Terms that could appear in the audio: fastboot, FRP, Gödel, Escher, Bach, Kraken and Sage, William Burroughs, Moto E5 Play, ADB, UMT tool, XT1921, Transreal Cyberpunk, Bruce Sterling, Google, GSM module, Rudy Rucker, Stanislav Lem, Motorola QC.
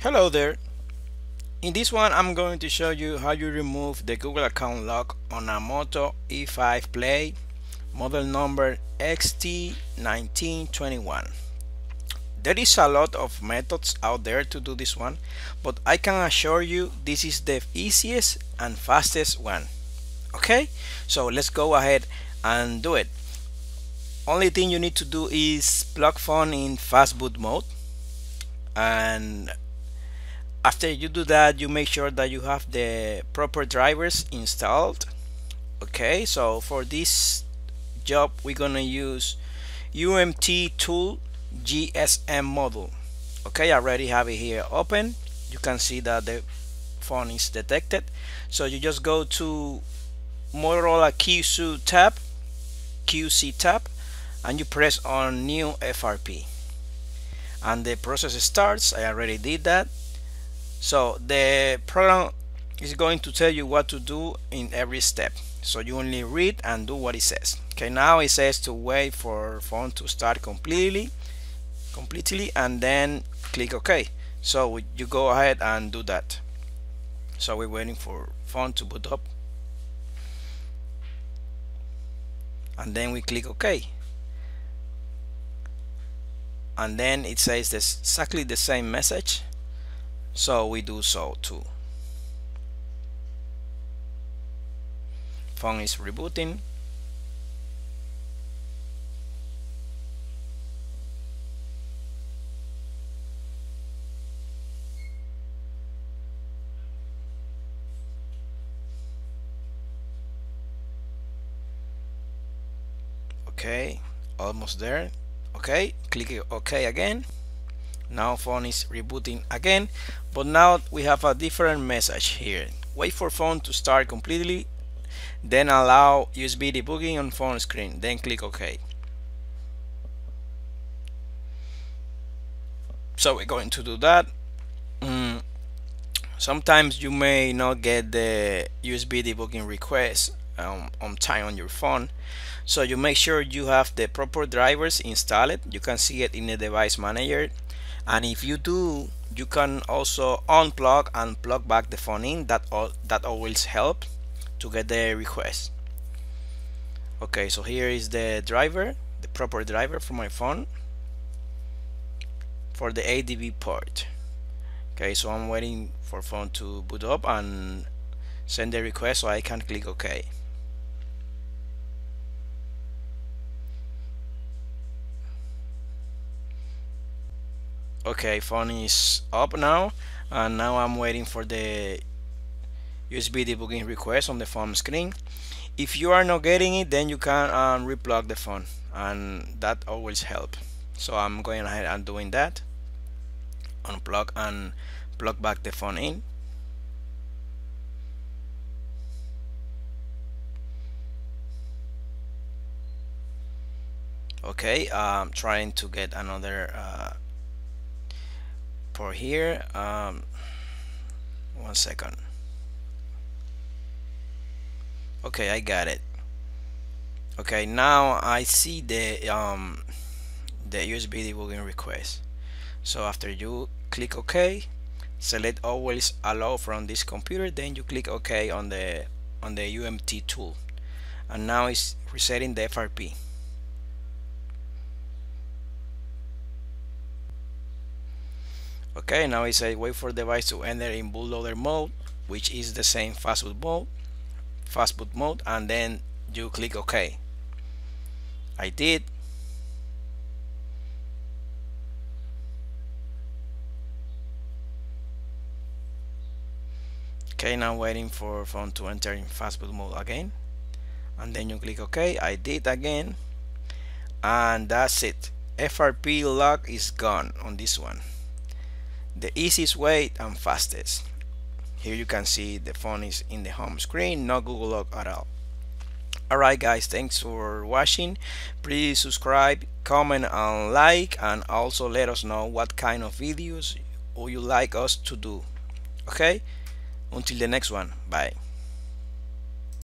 Hello there. In this one I'm going to show you how you remove the Google account lock on a Moto E5 Play model number XT1921. There is a lot of methods out there to do this one, but I can assure you this is the easiest and fastest one. Okay, so let's go ahead and do it. Only thing you need to do is plug phone in fast boot mode, and after you do that, you make sure that you have the proper drivers installed. Okay, so for this job we're gonna use UMT tool GSM module. Okay, I already have it here open. You can see that the phone is detected, so you just go to Motorola QC tab and you press on new FRP and the process starts. I already did that. So the program is going to tell you what to do in every step, so you only read and do what it says. Okay, now it says to wait for phone to start completely and then click OK. So you go ahead and do that. So we're waiting for phone to boot up and then we click OK, and then it says this exactly the same message, so we do so too. Phone is rebooting. Okay, almost there. Okay, click OK again. Now phone is rebooting again, but now we have a different message here. Wait for phone to start completely, then allow USB debugging on phone screen, then click OK. So we're going to do that. Sometimes you may not get the USB debugging request on time on your phone, so you make sure you have the proper drivers installed. You can see it in the device manager, and if you do, you can also unplug and plug back the phone in. That always helps to get the request. Okay, so here is the driver, the proper driver for my phone for the ADB port. Okay, so I'm waiting for phone to boot up and send the request, so I can click OK. Okay, phone is up now, and now I'm waiting for the USB debugging request on the phone screen. If you are not getting it, then you can replug the phone, and that always helps. So I'm going ahead and doing that. Unplug and plug back the phone in. Okay, I'm trying to get another port here. 1 second. Okay, I got it. Okay, now I see the USB debugging request. So after you click OK, select always allow from this computer, then you click OK on the UMT tool, and now it's resetting the FRP. Okay, now it says wait for device to enter in bootloader mode, which is the same fast boot mode, and then you click OK. I did. Okay, now waiting for phone to enter in fast boot mode again, and then you click OK. I did again, and that's it. FRP lock is gone on this one. The easiest way and fastest. Here you can see the phone is in the home screen, no Google Lock at all. Alright guys, thanks for watching. Please subscribe, comment and like, and also let us know what kind of videos would you like us to do. Okay, until the next one, bye.